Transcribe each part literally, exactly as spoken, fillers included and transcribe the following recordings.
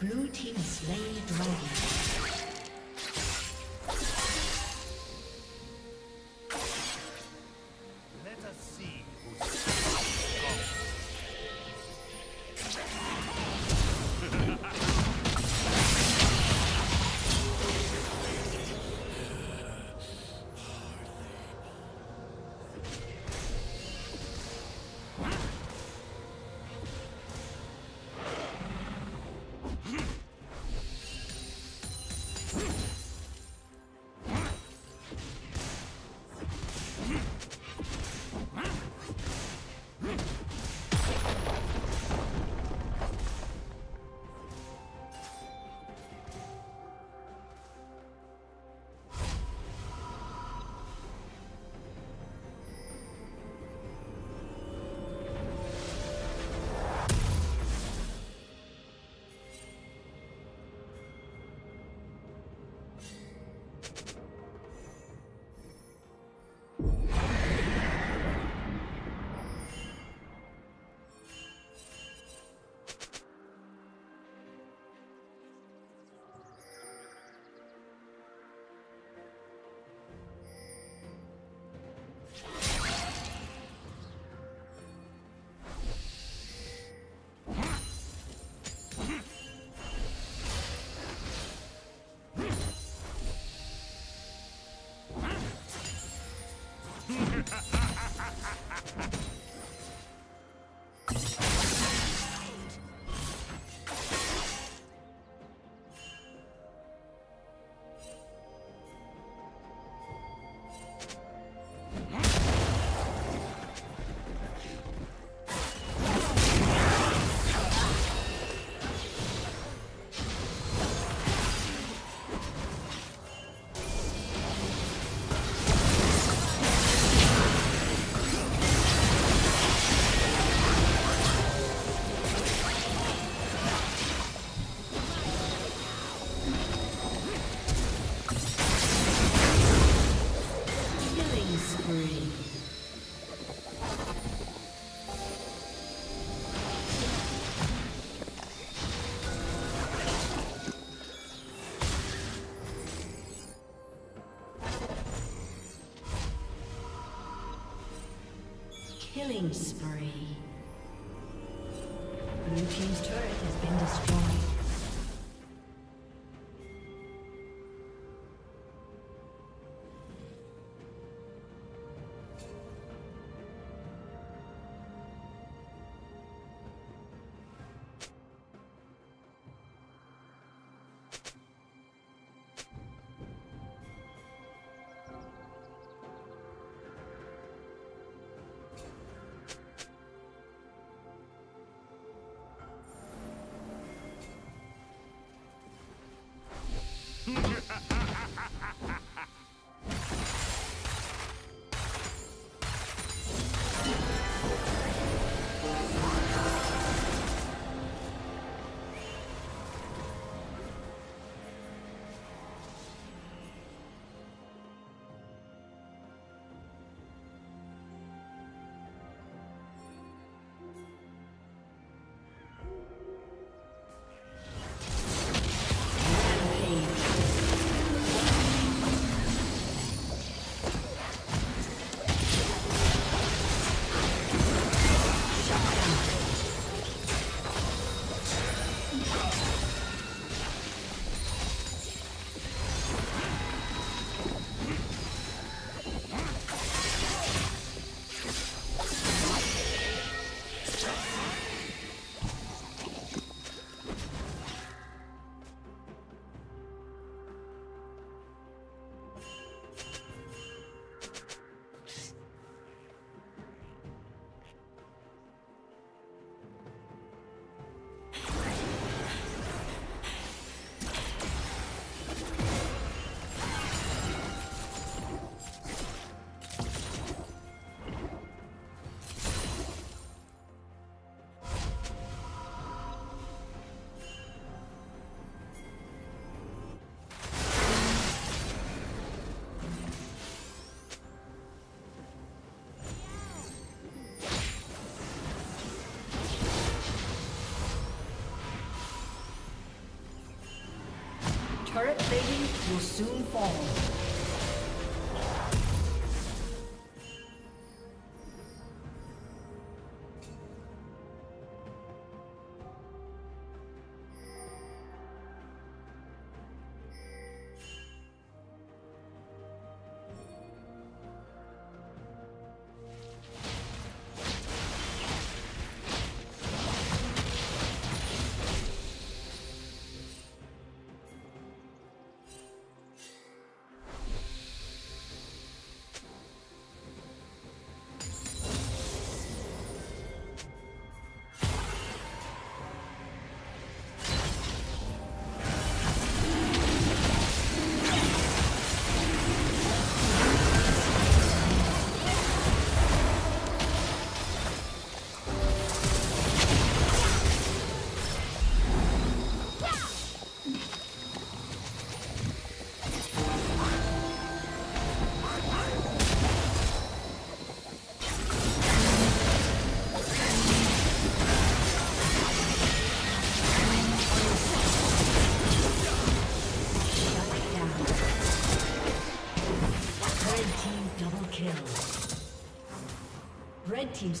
Blue team slain the dragon. Killing spree. Blue team's turret has been destroyed. Turret plating will soon fall. Red team's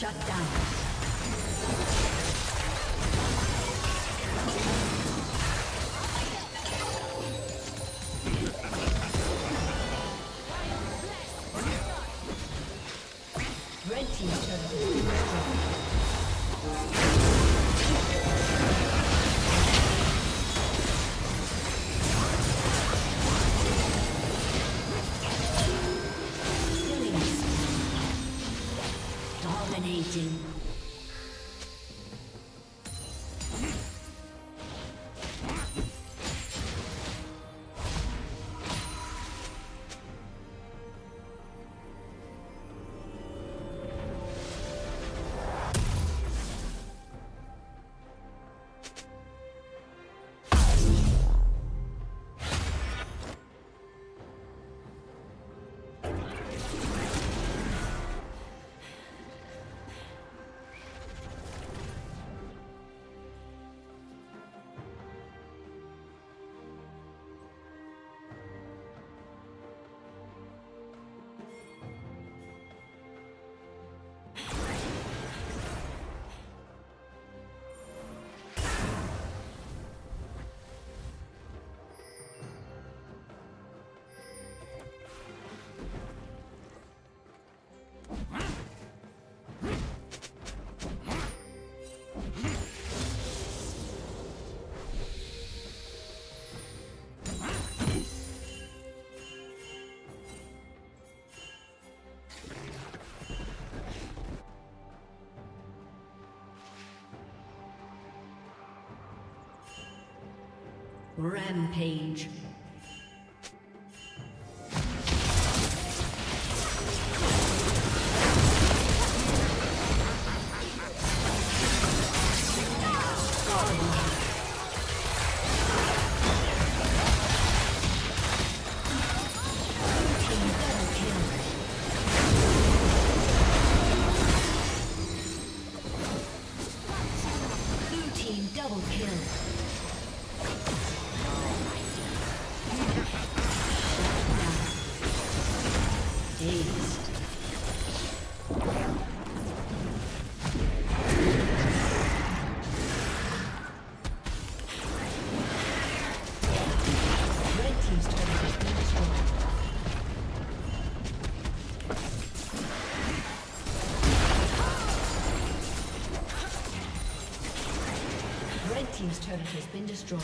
Shut down. Rampage. Oh. team's turret has been destroyed.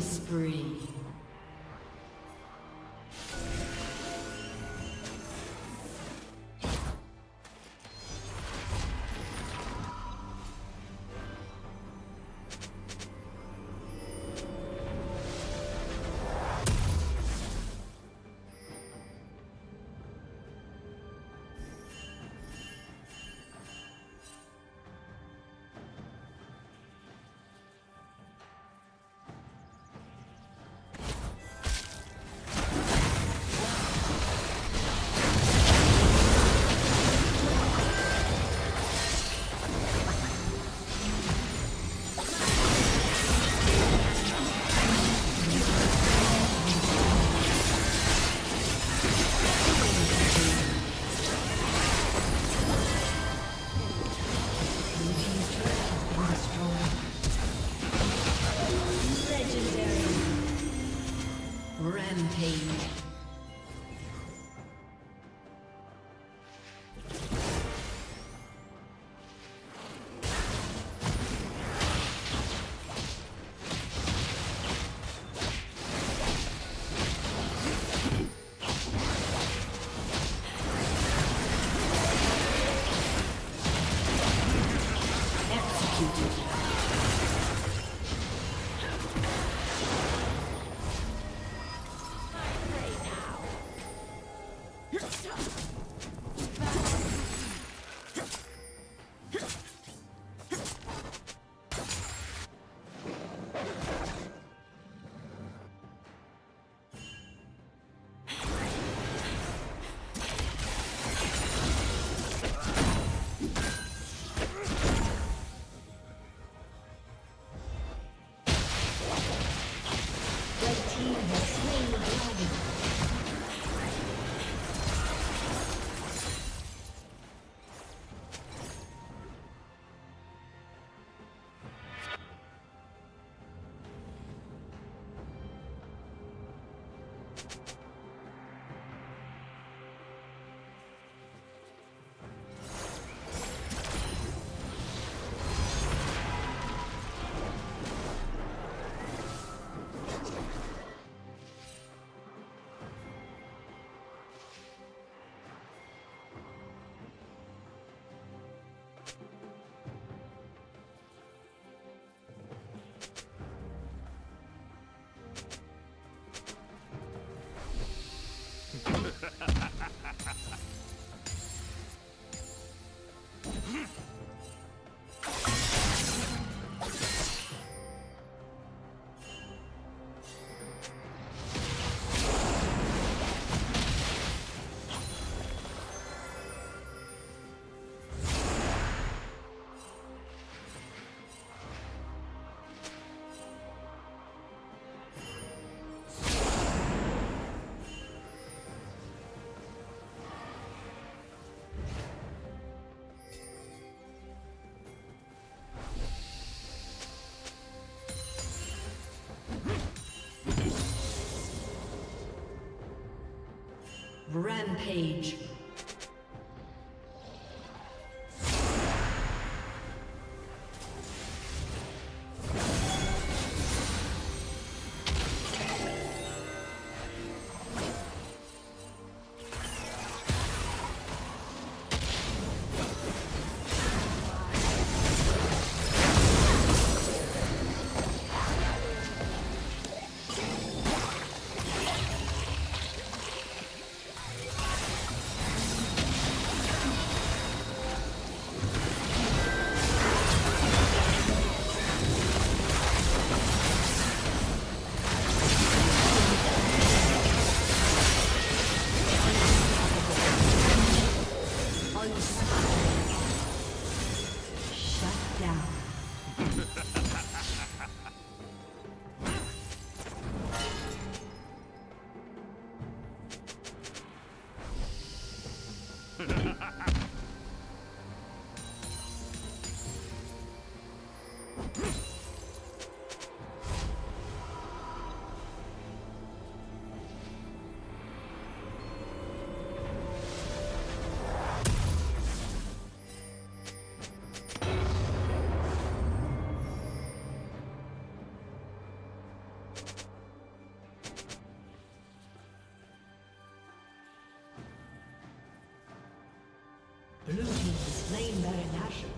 Spree. Rampage. Blue team is playing Baronation.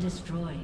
Destroyed.